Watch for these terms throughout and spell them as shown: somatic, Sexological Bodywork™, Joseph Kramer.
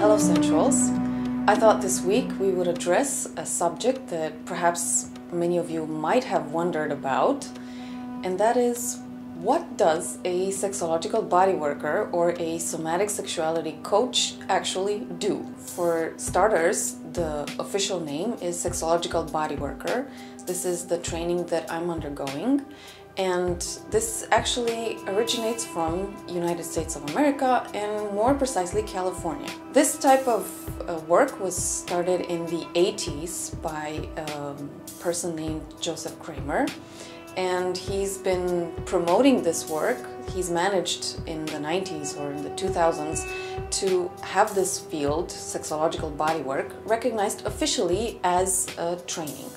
Hello Centrals. I thought this week we would address a subject that perhaps many of you might have wondered about, and that is, what does a sexological bodyworker or a somatic sexuality coach actually do? For starters, the official name is sexological bodyworker. This is the training that I'm undergoing. And this actually originates from United States of America and more precisely California. This type of work was started in the 80s by a person named Joseph Kramer. And he's been promoting this work. He's managed in the 90s or in the 2000s to have this field, sexological bodywork, recognized officially as a training.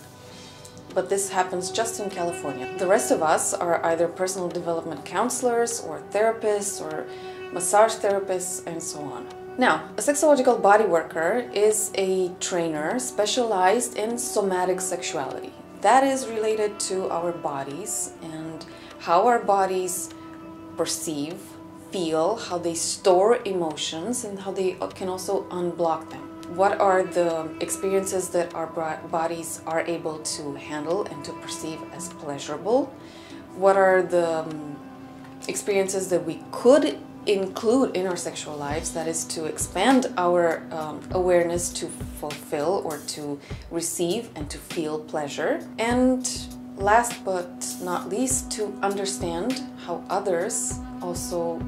But this happens just in California. The rest of us are either personal development counselors or therapists or massage therapists and so on. Now, a sexological bodyworker is a trainer specialized in somatic sexuality. That is related to our bodies and how our bodies perceive, feel, how they store emotions and how they can also unblock them. What are the experiences that our bodies are able to handle and to perceive as pleasurable? What are the experiences that we could include in our sexual lives, that is to expand our awareness to fulfill or to receive and to feel pleasure? And last but not least, to understand how others also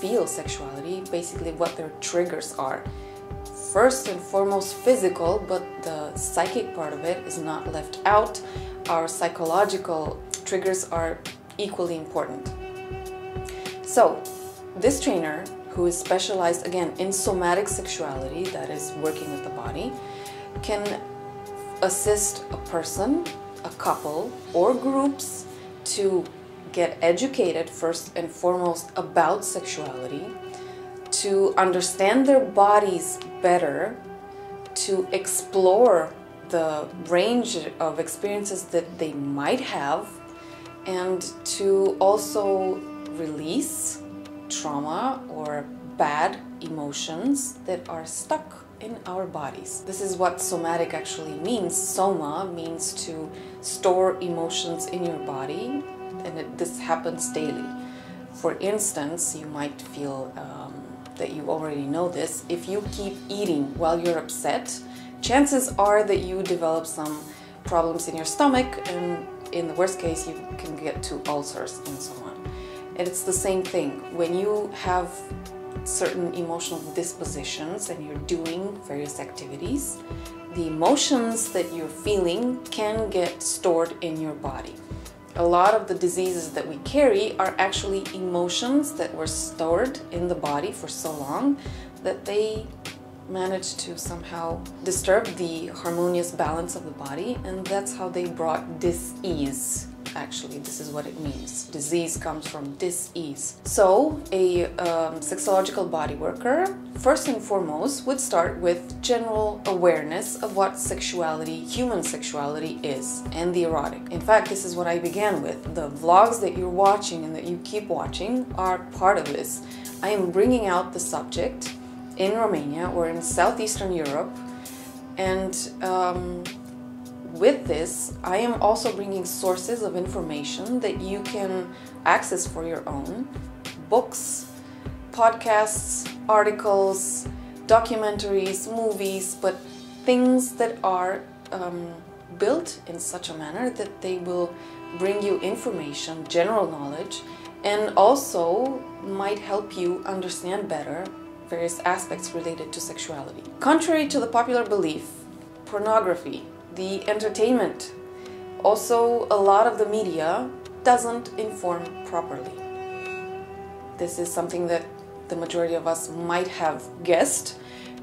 feel sexuality, basically what their triggers are. First and foremost physical, but the psychic part of it is not left out. Our psychological triggers are equally important. So this trainer, who is specialized again in somatic sexuality, that is working with the body, can assist a person, a couple or groups to get educated first and foremost about sexuality, to understand their bodies better, to explore the range of experiences that they might have, and to also release trauma or bad emotions that are stuck in our bodies. This is what somatic actually means. Soma means to store emotions in your body, and this happens daily. For instance, you might feel that you already know this. If you keep eating while you're upset, chances are that you develop some problems in your stomach, and in the worst case you can get to ulcers and so on. And it's the same thing when you have certain emotional dispositions and you're doing various activities, the emotions that you're feeling can get stored in your body. A lot of the diseases that we carry are actually emotions that were stored in the body for so long that they managed to somehow disturb the harmonious balance of the body, and that's how they brought dis-ease. Actually, this is what it means. Disease comes from dis-ease. So a sexological bodyworker, first and foremost, would start with general awareness of what sexuality, human sexuality is, and the erotic. In fact, this is what I began with. The vlogs that you're watching and that you keep watching are part of this. I am bringing out the subject in Romania or in Southeastern Europe, and with this, I am also bringing sources of information that you can access for your own: books, podcasts, articles, documentaries, movies, but things that are built in such a manner that they will bring you information, general knowledge, and also might help you understand better various aspects related to sexuality. Contrary to the popular belief, pornography, the entertainment, also a lot of the media, doesn't inform properly. This is something that the majority of us might have guessed,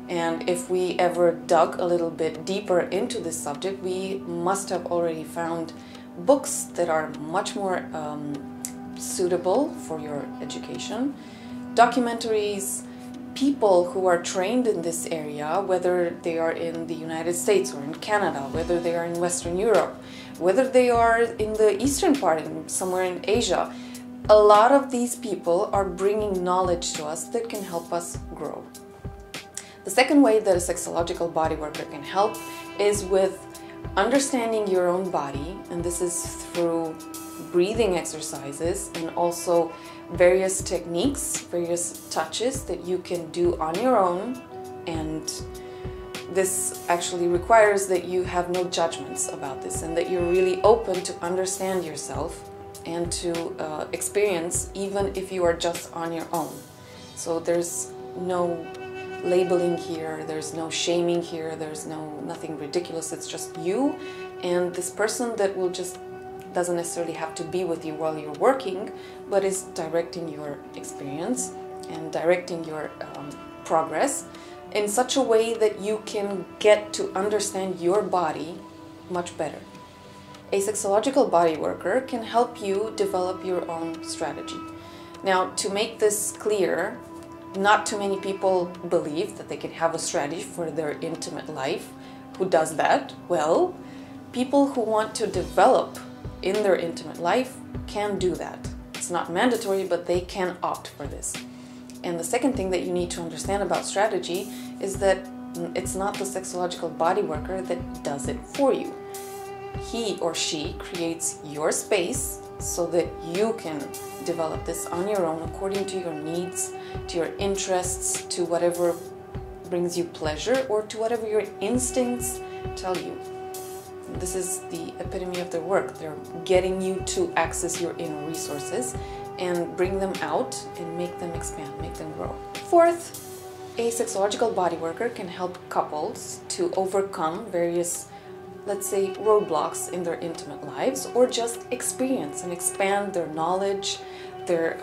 and if we ever dug a little bit deeper into this subject, we must have already found books that are much more suitable for your education, documentaries, people who are trained in this area, whether they are in the United States or in Canada, whether they are in Western Europe, whether they are in the eastern part, somewhere in Asia. A lot of these people are bringing knowledge to us that can help us grow. The second way that a sexological body worker can help is with understanding your own body, and this is through breathing exercises and also various techniques, various touches that you can do on your own, and this actually requires that you have no judgments about this and that you're really open to understand yourself and to experience, even if you are just on your own. So there's no labeling here, there's no shaming here, there's nothing ridiculous. It's just you and this person that will just doesn't necessarily have to be with you while you're working, but is directing your experience and directing your progress in such a way that you can get to understand your body much better. A sexological body worker can help you develop your own strategy. Now, to make this clear, not too many people believe that they can have a strategy for their intimate life. Who does that? Well, people who want to develop in their intimate life can do that. It's not mandatory, but they can opt for this. And the second thing that you need to understand about strategy is that it's not the sexological body worker that does it for you. He or she creates your space so that you can develop this on your own according to your needs, to your interests, to whatever brings you pleasure, or to whatever your instincts tell you. This is the epitome of their work. They're getting you to access your inner resources and bring them out and make them expand, make them grow. Fourth, a sexological body worker can help couples to overcome various, let's say, roadblocks in their intimate lives, or just experience and expand their knowledge, their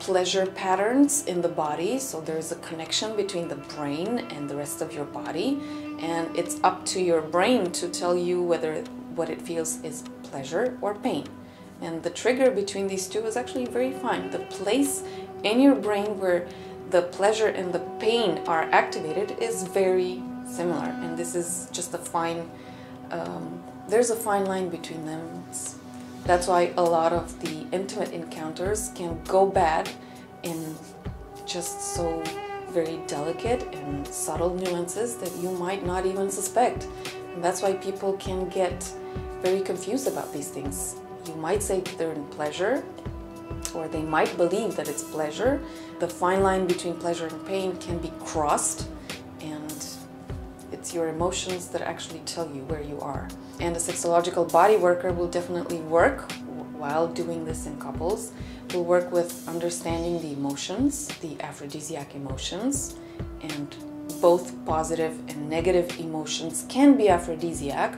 pleasure patterns in the body. So there's a connection between the brain and the rest of your body, and it's up to your brain to tell you whether what it feels is pleasure or pain. And the trigger between these two is actually very fine. The place in your brain where the pleasure and the pain are activated is very similar, and this is just a fine, there's a fine line between them. That's why a lot of the intimate encounters can go bad in just so very delicate and subtle nuances that you might not even suspect. And that's why people can get very confused about these things. You might say they're in pleasure, or they might believe that it's pleasure. The fine line between pleasure and pain can be crossed, and it's your emotions that actually tell you where you are. And a sexological body worker will definitely work while doing this in couples. We'll work with understanding the emotions, the aphrodisiac emotions, and both positive and negative emotions can be aphrodisiac.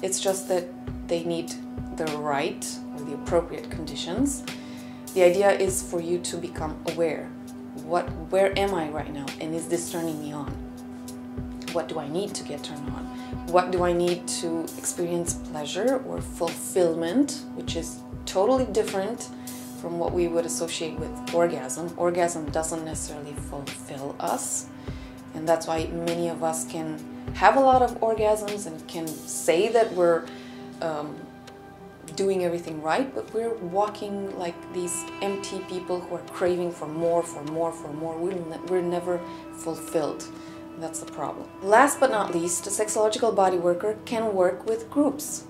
It's just that they need the right or the appropriate conditions. The idea is for you to become aware. Where am I right now, and is this turning me on? What do I need to get turned on? What do I need to experience pleasure or fulfillment, which is totally different from what we would associate with orgasm. Orgasm doesn't necessarily fulfill us, and that's why many of us can have a lot of orgasms and can say that we're doing everything right, but we're walking like these empty people who are craving for more, for more, for more. We're never fulfilled. That's the problem. Last but not least, a sexological body worker can work with groups.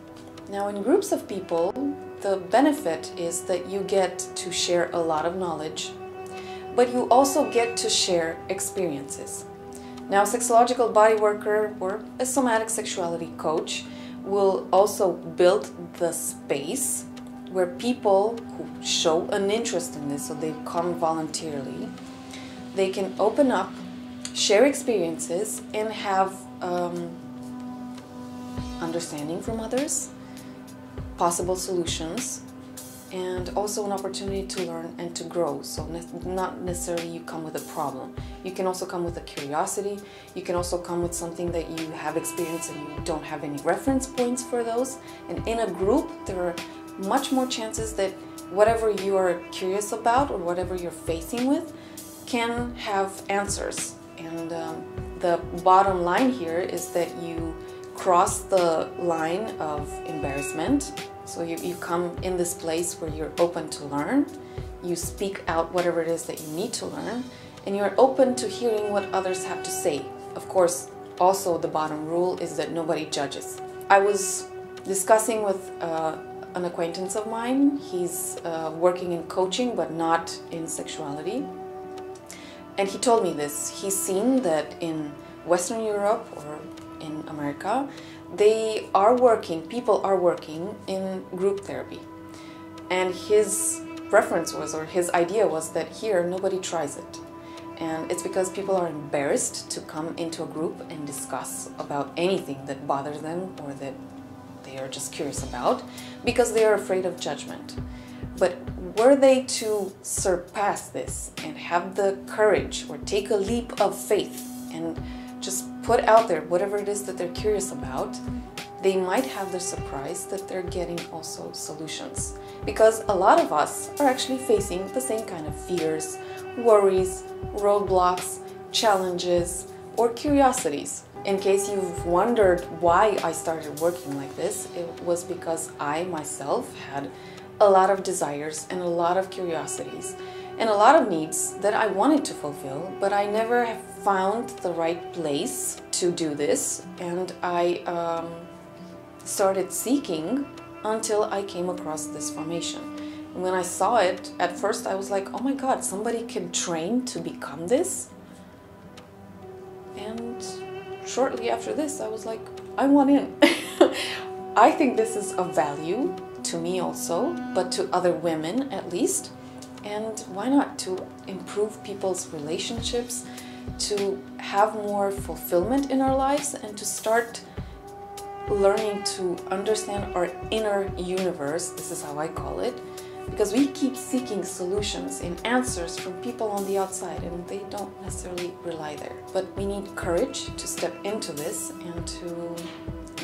Now, in groups of people, the benefit is that you get to share a lot of knowledge, but you also get to share experiences. Now, a sexological body worker or a somatic sexuality coach will also build the space where people who show an interest in this, so they come voluntarily, they can open up, share experiences, and have understanding from others, possible solutions, and also an opportunity to learn and to grow. So not necessarily you come with a problem. You can also come with a curiosity. You can also come with something that you have experienced and you don't have any reference points for those. And in a group, there are much more chances that whatever you are curious about or whatever you're facing with can have answers. And the bottom line here is that you cross the line of embarrassment. So you come in this place where you're open to learn, you speak out whatever it is that you need to learn, and you're open to hearing what others have to say. Of course, also the bottom rule is that nobody judges. I was discussing with an acquaintance of mine. He's working in coaching but not in sexuality. And he told me this. He's seen that in Western Europe or in America, people are working in group therapy. And his preference was, or his idea was, that here nobody tries it. And it's because people are embarrassed to come into a group and discuss about anything that bothers them or that they are just curious about, because they are afraid of judgment. But were they to surpass this and have the courage or take a leap of faith and just put out there whatever it is that they're curious about, they might have the surprise that they're getting also solutions. Because a lot of us are actually facing the same kind of fears, worries, roadblocks, challenges, or curiosities. In case you've wondered why I started working like this, it was because I myself had a lot of desires and a lot of curiosities and a lot of needs that I wanted to fulfill, but I never found the right place to do this, and I started seeking until I came across this formation. And when I saw it, at first I was like, oh my God, somebody can train to become this? And shortly after this, I was like, I want in. I think this is of value to me also, but to other women at least. And why not, to improve people's relationships, to have more fulfillment in our lives, and to start learning to understand our inner universe. This is how I call it, because we keep seeking solutions and answers from people on the outside, and they don't necessarily rely there. But we need courage to step into this and to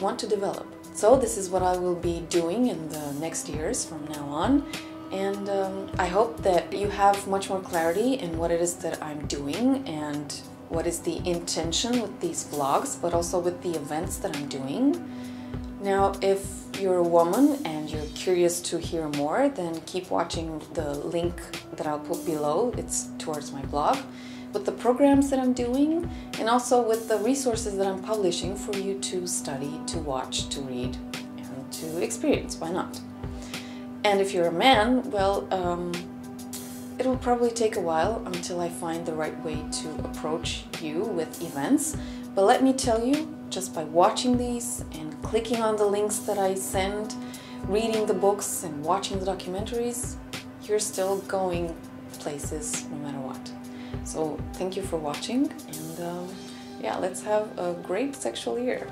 want to develop. So this is what I will be doing in the next years from now on. And I hope that you have much more clarity in what it is that I'm doing and what is the intention with these vlogs, but also with the events that I'm doing. Now, if you're a woman and you're curious to hear more, then keep watching the link that I'll put below. It's towards my blog, with the programs that I'm doing, and also with the resources that I'm publishing for you to study, to watch, to read, and to experience. Why not? And if you're a man, well, it'll probably take a while until I find the right way to approach you with events. But let me tell you, just by watching these and clicking on the links that I send, reading the books and watching the documentaries, you're still going places no matter what. So thank you for watching, and yeah, let's have a great sexual year.